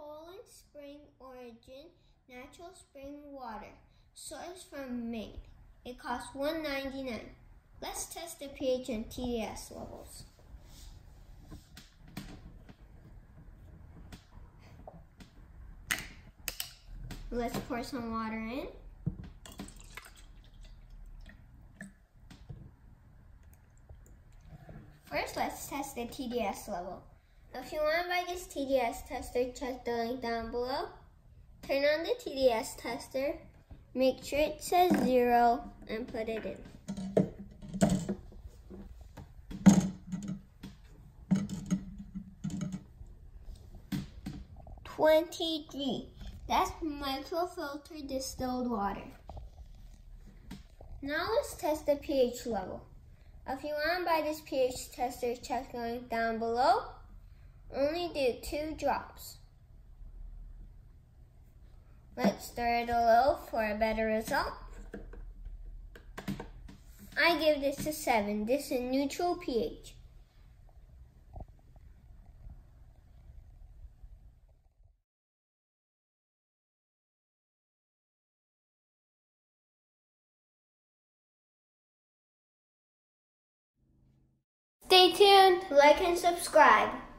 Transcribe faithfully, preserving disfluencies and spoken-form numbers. Poland Spring Origin natural spring water, sourced from Maine. It costs one ninety-nine. Let's test the pH and T D S levels. Let's pour some water in. First, let's test the T D S level. If you want to buy this T D S tester, check the link down below. Turn on the T D S tester, make sure it says zero, and put it in. twenty-three. That's microfiltered distilled water. Now let's test the pH level. If you want to buy this pH tester, check the link down below. Only do two drops. Let's stir it a little for a better result. I give this a seven. This is neutral pH. Stay tuned, like and subscribe.